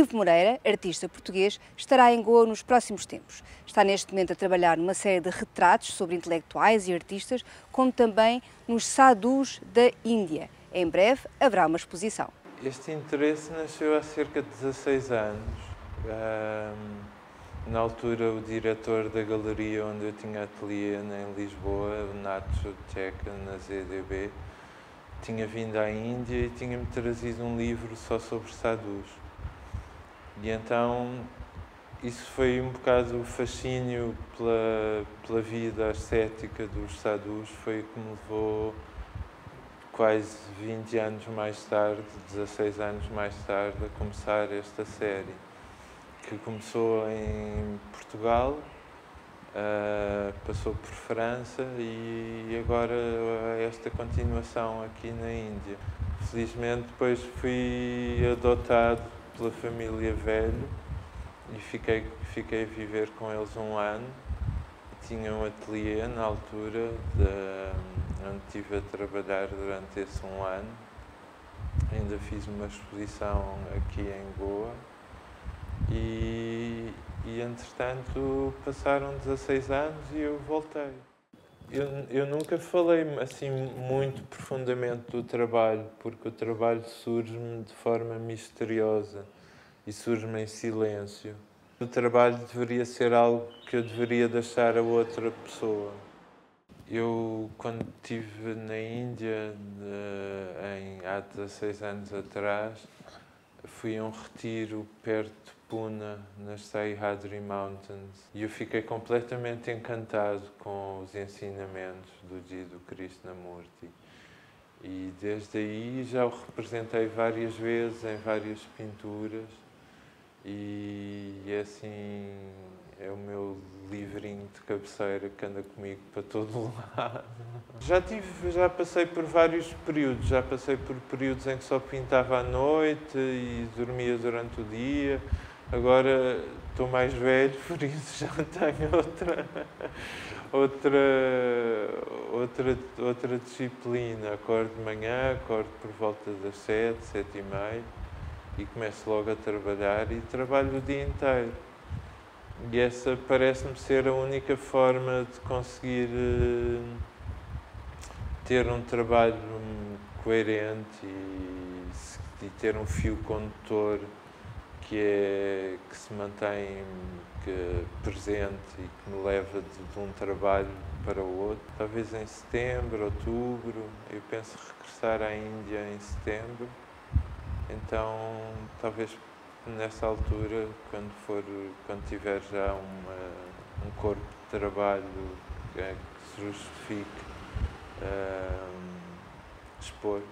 Ivo Moreira, artista português, estará em Goa nos próximos tempos. Está neste momento a trabalhar numa série de retratos sobre intelectuais e artistas, como também nos sadhus da Índia. Em breve haverá uma exposição. Este interesse nasceu há cerca de 16 anos. Na altura, o diretor da galeria onde eu tinha ateliê em Lisboa, o Nato Tcheka, na ZDB, tinha vindo à Índia e tinha-me trazido um livro só sobre sadhus. E então, isso foi um bocado o fascínio pela vida ascética dos sadhus, foi o que me levou quase 20 anos mais tarde, 16 anos mais tarde, a começar esta série, que começou em Portugal, passou por França e agora esta continuação aqui na Índia. Felizmente, depois fui adotado pela família Velho e fiquei a viver com eles um ano. Tinha um ateliê na altura onde estive a trabalhar durante esse um ano. Ainda fiz uma exposição aqui em Goa e entretanto passaram 16 anos e eu voltei. Eu nunca falei assim muito profundamente do trabalho, porque o trabalho surge-me de forma misteriosa e surge-me em silêncio. O trabalho deveria ser algo que eu deveria deixar a outra pessoa. Eu, quando estive na Índia, há 16 anos atrás, fui a um retiro perto de Puna, nas Sahyadri Mountains, e eu fiquei completamente encantado com os ensinamentos do Jidu Krishnamurti. E desde aí já o representei várias vezes em várias pinturas. E assim, é o meu livrinho de cabeceira que anda comigo para todo lado. Já passei por vários períodos. Já passei por períodos em que só pintava à noite e dormia durante o dia. Agora estou mais velho, por isso já tenho outra disciplina. Acordo de manhã, acordo por volta das 7, 7 e meia. E começo logo a trabalhar e trabalho o dia inteiro. E essa parece-me ser a única forma de conseguir ter um trabalho coerente e ter um fio condutor que se mantém presente e que me leva de um trabalho para o outro. Talvez em setembro, outubro, eu penso regressar à Índia em setembro. Então, talvez nessa altura, quando tiver já um corpo de trabalho que se justifique expor.